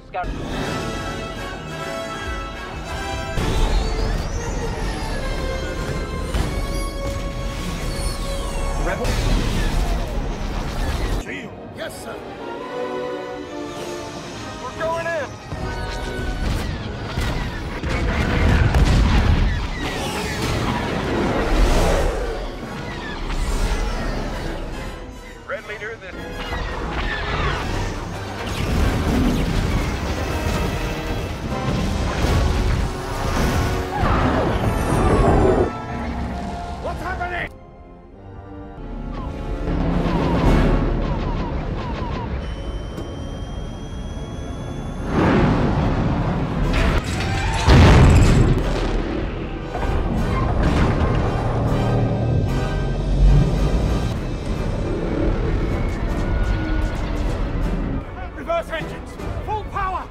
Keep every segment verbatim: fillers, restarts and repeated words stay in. the scout. Rebel? To you. Yes, sir. We're going in. Leader, this what's happening? Engines, full power!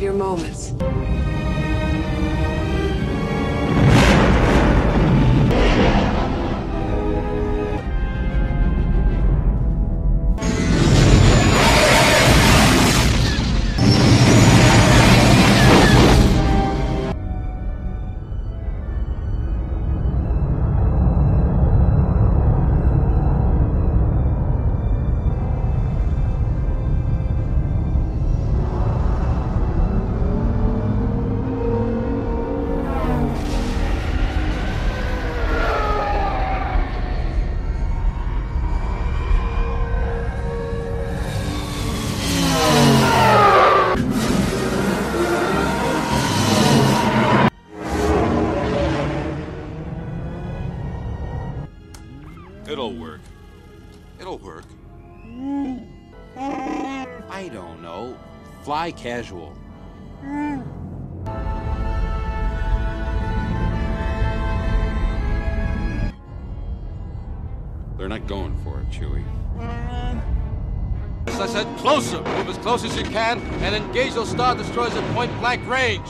Your moments. I don't know. Fly casual. Mm. They're not going for it, Chewie. Mm. As I said, closer! Move as close as you can and engage those Star Destroyers at point-blank range!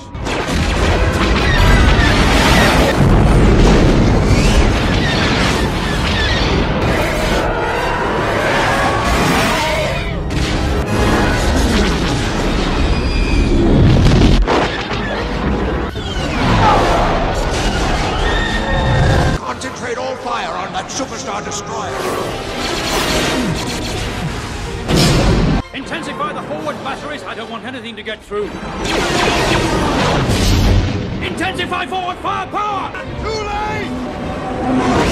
Fire on that Superstar Destroyer! Intensify the forward batteries! I don't want anything to get through! Intensify forward firepower! Too late!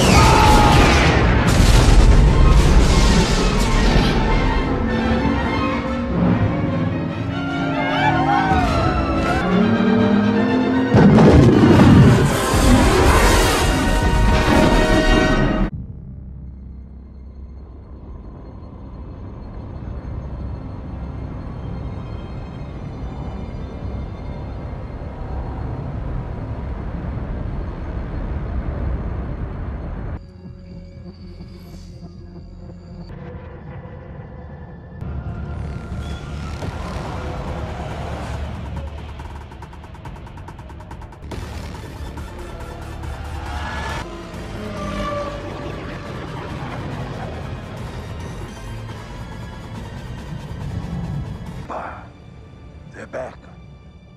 They're back.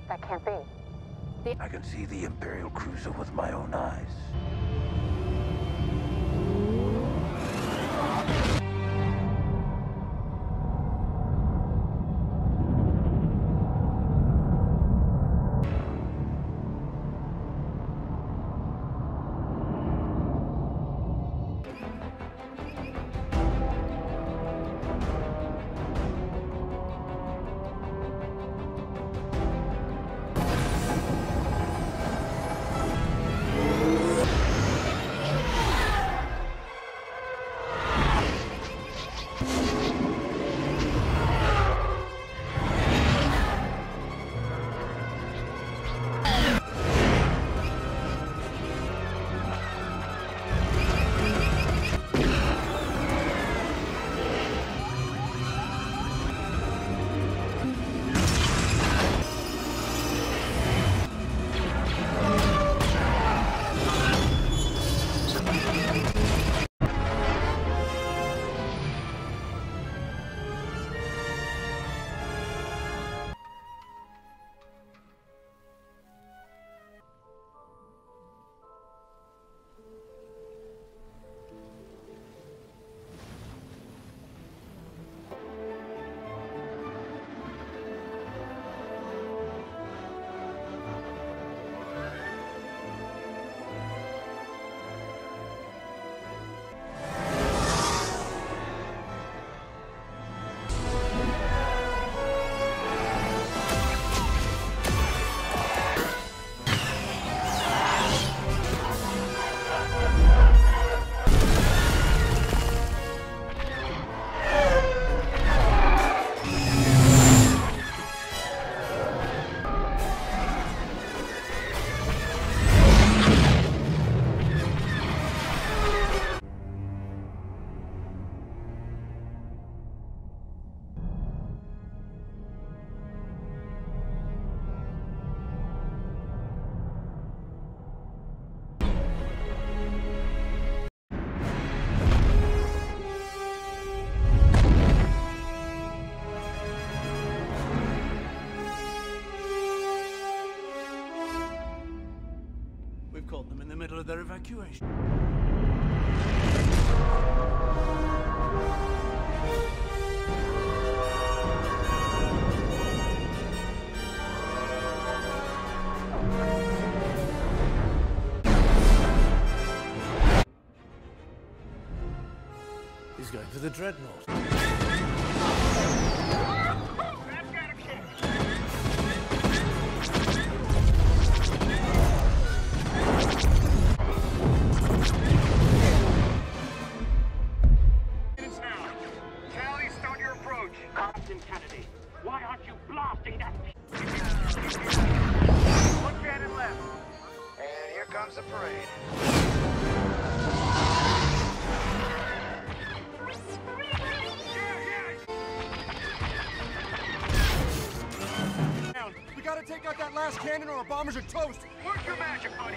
That can't be. The I can see the Imperial Cruiser with my own eyes. Caught them in the middle of their evacuation. He's going for the dreadnought. Captain Kennedy. Crazy! Why aren't you blasting that? One cannon left. And here comes the parade. We gotta take out that last cannon or our bombers are toast! Work your magic, buddy!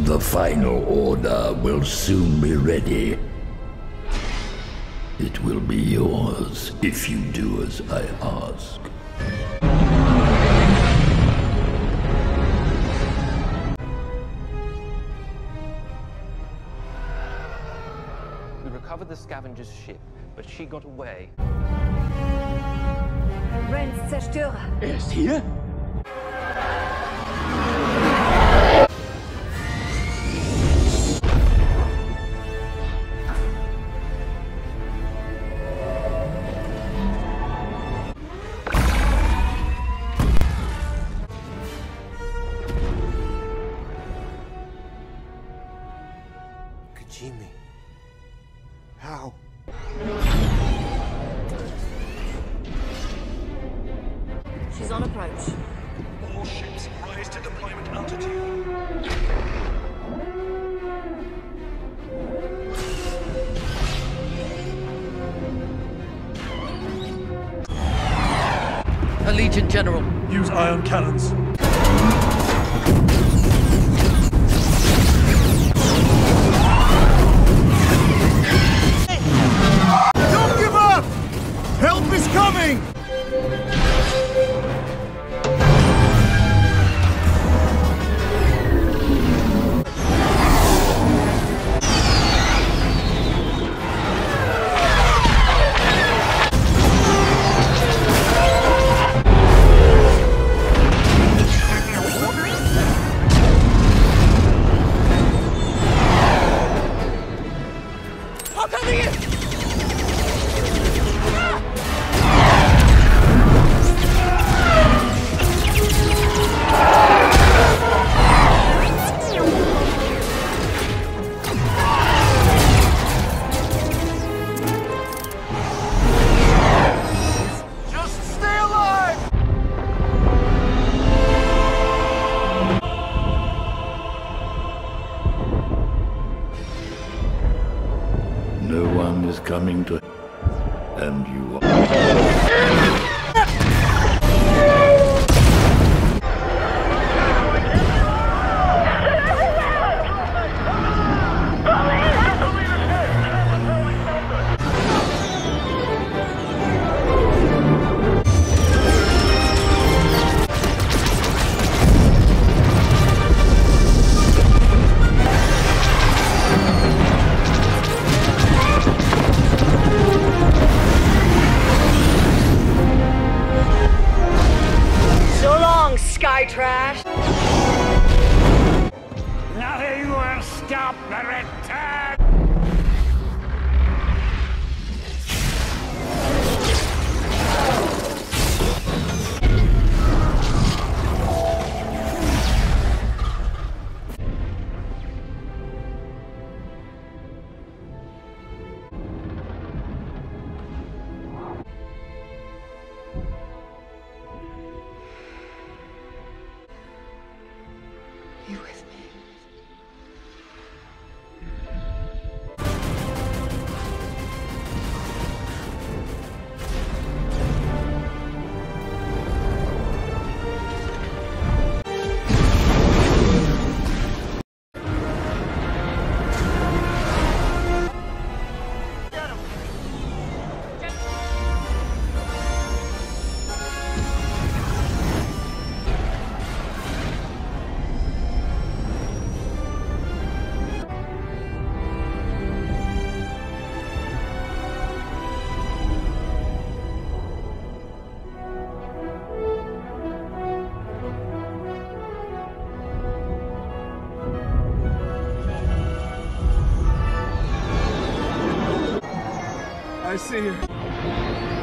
The final order will soon be ready. It will be yours if you do as I ask. We recovered the scavenger's ship, but she got away. Renn's Zerstörer. Er ist hier? Jimmy, how? She's on approach. All ships rise to deployment altitude. Allegiant General, use ion cannons. No one is coming to... And you are... Trash. Nothing will stop the return. You with me? I see her.